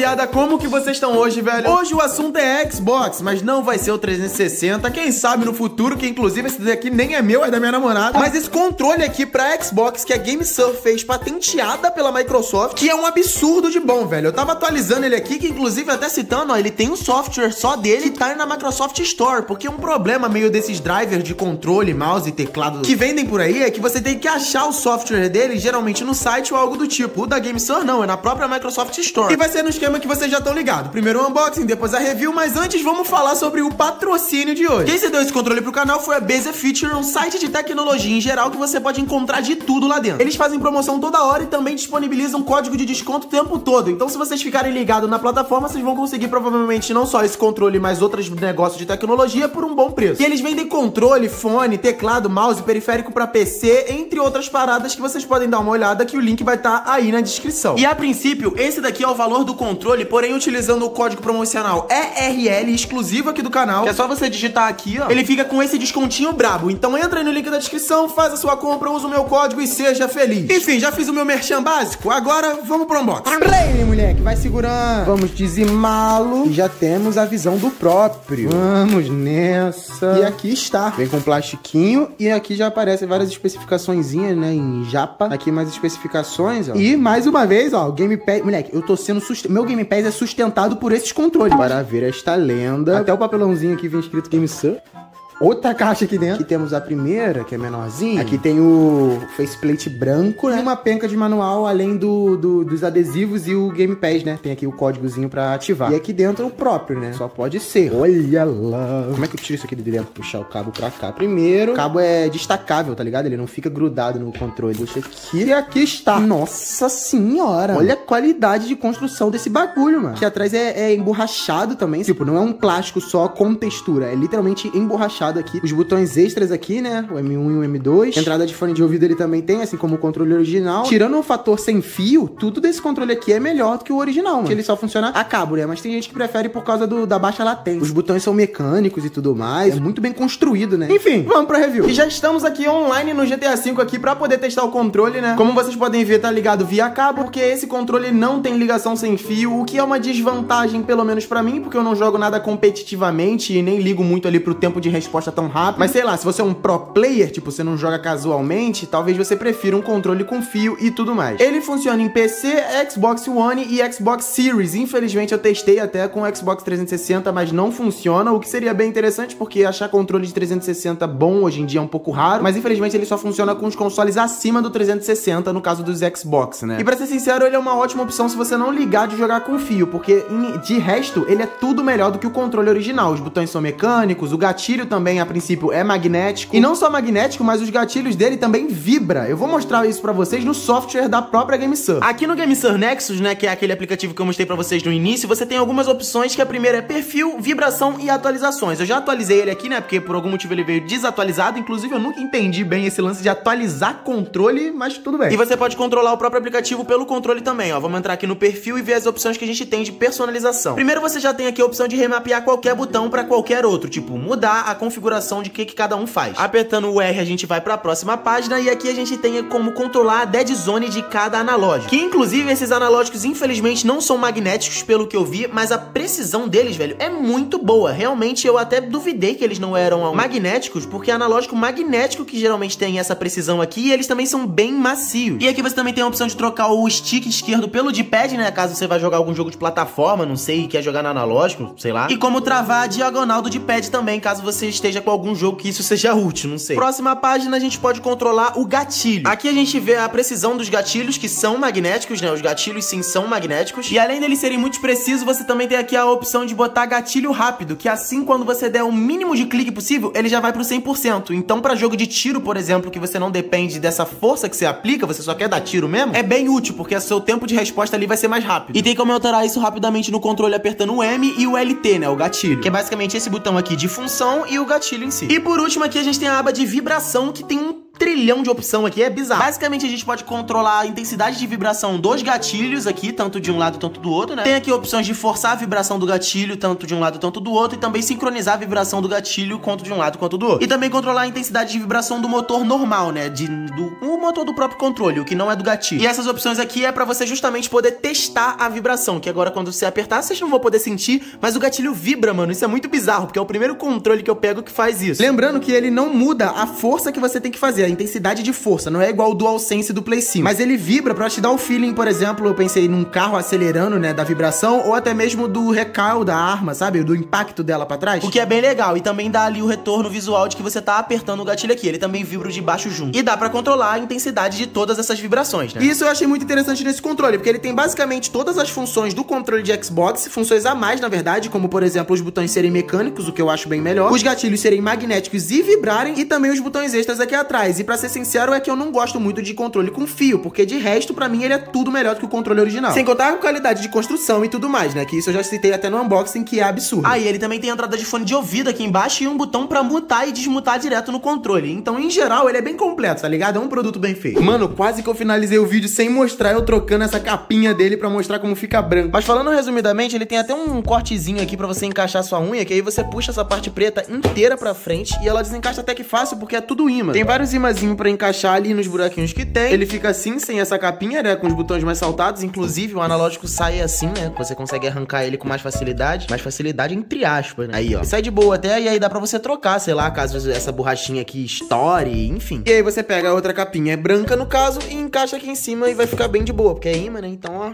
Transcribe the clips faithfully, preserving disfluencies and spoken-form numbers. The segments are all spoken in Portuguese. rapaziada, como que vocês estão hoje, velho? Hoje o assunto é Xbox, mas não vai ser o trezentos e sessenta, quem sabe no futuro, que inclusive esse daqui nem é meu, é da minha namorada. Mas esse controle aqui pra Xbox, que a GameSir fez, patenteada pela Microsoft, que é um absurdo de bom, velho. Eu tava atualizando ele aqui, que inclusive até citando, ó, ele tem um software só dele, tá na Microsoft Store, porque um problema meio desses drivers de controle, mouse e teclado que vendem por aí é que você tem que achar o software dele, geralmente no site ou algo do tipo. O da GameSir não, é na própria Microsoft Store. E vai ser no esquema que vocês já estão ligados. Primeiro o unboxing, depois a review, mas antes vamos falar sobre o patrocínio de hoje. Quem se deu esse controle pro canal foi a Bzfuture, um site de tecnologia em geral que você pode encontrar de tudo lá dentro. Eles fazem promoção toda hora e também disponibilizam código de desconto o tempo todo. Então se vocês ficarem ligados na plataforma, vocês vão conseguir provavelmente não só esse controle, mas outros negócios de tecnologia por um bom preço. E eles vendem controle, fone, teclado, mouse, periférico pra P C, entre outras paradas que vocês podem dar uma olhada, que o link vai estar tá aí na descrição. E a princípio, esse daqui é o valor do controle, porém utilizando o código promocional E R L exclusivo aqui do canal, que é só você digitar aqui, ó, ele fica com esse descontinho brabo. Então entra aí no link da descrição, faz a sua compra, usa o meu código e seja feliz. Enfim, já fiz o meu merchan básico, agora vamos pro unboxing. Play, moleque, vai segurando. Vamos dizimá-lo e já temos a visão do próprio. Vamos nessa. E aqui está. Vem com um plastiquinho e aqui já aparecem várias especificaçõezinhas, né, em japa. Aqui mais especificações, ó. E mais uma vez, ó, o Game Pass. Moleque, eu tô sendo sustentado. Meu Game Pass é sustentado por esses controles. Para ver esta lenda. Até o papelãozinho aqui vem escrito GameSir. Outra caixa aqui dentro. Aqui temos a primeira, que é menorzinha. Aqui tem o faceplate branco, né? E uma penca de manual, além do, do, dos adesivos e o Game Pass, né? Tem aqui o códigozinho pra ativar. E aqui dentro o próprio, né? Só pode ser. Olha lá. Como é que eu tiro isso aqui de dentro? Puxar o cabo pra cá primeiro. O cabo é destacável, tá ligado? Ele não fica grudado no controle. Puxa aqui. E aqui está. Nossa senhora. Olha a qualidade de construção desse bagulho, mano. Aqui atrás é, é emborrachado também. Tipo, não é um plástico só com textura. É literalmente emborrachado aqui. Os botões extras aqui, né? O M um e o M dois. A entrada de fone de ouvido ele também tem, assim como o controle original. Tirando o fator sem fio, tudo desse controle aqui é melhor do que o original, mano. Que ele só funciona a cabo, né? Mas tem gente que prefere por causa do, da baixa latência. Os botões são mecânicos e tudo mais. É muito bem construído, né? Enfim, vamos pra review. E já estamos aqui online no G T A cinco aqui pra poder testar o controle, né? Como vocês podem ver, tá ligado via cabo, porque esse controle não tem ligação sem fio, o que é uma desvantagem, pelo menos pra mim, porque eu não jogo nada competitivamente e nem ligo muito ali pro tempo de resposta tão rápido, mas sei lá, se você é um pro player, tipo, você não joga casualmente, talvez você prefira um controle com fio e tudo mais. Ele funciona em P C, Xbox One e Xbox Series. Infelizmente eu testei até com o Xbox trezentos e sessenta, mas não funciona, o que seria bem interessante, porque achar controle de trezentos e sessenta bom hoje em dia é um pouco raro, mas infelizmente ele só funciona com os consoles acima do trezentos e sessenta, no caso dos Xbox, né? E pra ser sincero, ele é uma ótima opção se você não ligar de jogar com fio, porque de resto, ele é tudo melhor do que o controle original. Os botões são mecânicos, o gatilho também a princípio é magnético, e não só magnético, mas os gatilhos dele também vibra. Eu vou mostrar isso pra vocês no software da própria GameSir. Aqui no GameSir Nexus, né, que é aquele aplicativo que eu mostrei pra vocês no início, você tem algumas opções, que a primeira é perfil, vibração e atualizações. Eu já atualizei ele aqui, né, porque por algum motivo ele veio desatualizado, inclusive eu nunca entendi bem esse lance de atualizar controle, mas tudo bem. E você pode controlar o próprio aplicativo pelo controle também, ó. Vamos entrar aqui no perfil e ver as opções que a gente tem de personalização. Primeiro você já tem aqui a opção de remapear qualquer botão pra qualquer outro, tipo mudar a configuração configuração de que que cada um faz. Apertando o R a gente vai para a próxima página e aqui a gente tem como controlar a dead zone de cada analógico. Que inclusive esses analógicos infelizmente não são magnéticos pelo que eu vi, mas a precisão deles, velho, é muito boa. Realmente eu até duvidei que eles não eram magnéticos, porque é analógico magnético que geralmente tem essa precisão aqui, e eles também são bem macios. E aqui você também tem a opção de trocar o stick esquerdo pelo de pad, né, caso você vai jogar algum jogo de plataforma, não sei, quer jogar no analógico, sei lá. E como travar a diagonal do de pad também, caso você esteja seja com algum jogo que isso seja útil, não sei. Próxima página a gente pode controlar o gatilho. Aqui a gente vê a precisão dos gatilhos, que são magnéticos, né? Os gatilhos sim são magnéticos. E além deles serem muito precisos, você também tem aqui a opção de botar gatilho rápido, que assim quando você der o mínimo de clique possível, ele já vai pro cem por cento. Então pra jogo de tiro, por exemplo, que você não depende dessa força que você aplica, você só quer dar tiro mesmo, é bem útil, porque o seu tempo de resposta ali vai ser mais rápido. E tem como alterar isso rapidamente no controle apertando o M e o L T, né? O gatilho. Que é basicamente esse botão aqui de função e o gatilho em si. E por último aqui a gente tem a aba de vibração, que tem um trilhão de opção aqui, é bizarro. Basicamente a gente pode controlar a intensidade de vibração dos gatilhos aqui, tanto de um lado, tanto do outro, né? Tem aqui opções de forçar a vibração do gatilho, tanto de um lado, tanto do outro, e também sincronizar a vibração do gatilho, quanto de um lado, quanto do outro. E também controlar a intensidade de vibração do motor normal, né? De, do, o motor do próprio controle, o que não é do gatilho. E essas opções aqui é pra você justamente poder testar a vibração, que agora quando você apertar, vocês não vão poder sentir, mas o gatilho vibra, mano. Isso é muito bizarro, porque é o primeiro controle que eu pego que faz isso. Lembrando que ele não muda a força que você tem que fazer, a intensidade de força. Não é igual o Dual Sense do Play cinco, mas ele vibra pra te dar um feeling, por exemplo, eu pensei num carro acelerando, né, da vibração, ou até mesmo do recal da arma, sabe? Do impacto dela pra trás, o que é bem legal. E também dá ali o retorno visual de que você tá apertando o gatilho aqui. Ele também vibra de baixo junto. E dá pra controlar a intensidade de todas essas vibrações, né? E isso eu achei muito interessante nesse controle, porque ele tem basicamente todas as funções do controle de Xbox, funções a mais, na verdade, como, por exemplo, os botões serem mecânicos, o que eu acho bem melhor, os gatilhos serem magnéticos e vibrarem, e também os botões extras aqui atrás. E pra ser sincero, é que eu não gosto muito de controle com fio, porque de resto, pra mim, ele é tudo melhor do que o controle original. Sem contar a qualidade de construção e tudo mais, né? Que isso eu já citei até no unboxing, que é absurdo. Ah, e ele também tem entrada de fone de ouvido aqui embaixo e um botão pra mutar e desmutar direto no controle. Então, em geral, ele é bem completo, tá ligado? É um produto bem feito. Mano, quase que eu finalizei o vídeo sem mostrar eu trocando essa capinha dele pra mostrar como fica branco. Mas falando resumidamente, ele tem até um cortezinho aqui pra você encaixar sua unha, que aí você puxa essa parte preta inteira pra frente e ela desencaixa até que fácil, porque é tudo imã. Tem vários imãzinhos pra encaixar ali nos buraquinhos que tem. Ele fica assim, sem essa capinha, né? Com os botões mais saltados. Inclusive, o analógico sai assim, né? Você consegue arrancar ele com mais facilidade. Mais facilidade entre aspas, né? Aí, ó. Sai de boa até, e aí dá pra você trocar, sei lá, caso essa borrachinha aqui estoure, enfim. E aí você pega a outra capinha branca, no caso, e encaixa aqui em cima e vai ficar bem de boa, porque é imã, né? Então, ó...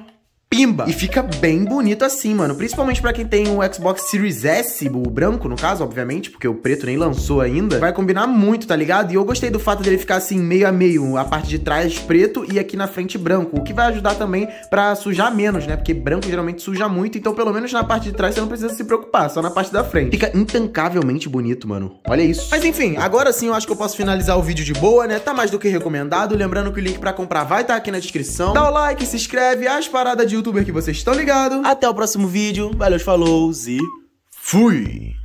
Pimba! E fica bem bonito assim, mano. Principalmente pra quem tem o Xbox Series S, o branco, no caso, obviamente, porque o preto nem lançou ainda. Vai combinar muito, tá ligado? E eu gostei do fato dele ficar assim, meio a meio. A parte de trás preto e aqui na frente branco. O que vai ajudar também pra sujar menos, né? Porque branco geralmente suja muito. Então, pelo menos na parte de trás, você não precisa se preocupar. Só na parte da frente. Fica intancavelmente bonito, mano. Olha isso. Mas enfim, agora sim eu acho que eu posso finalizar o vídeo de boa, né? Tá mais do que recomendado. Lembrando que o link pra comprar vai estar aqui na descrição. Dá o like, se inscreve, as paradas de youtuber que vocês estão ligados. Até o próximo vídeo. Valeu, falou e fui!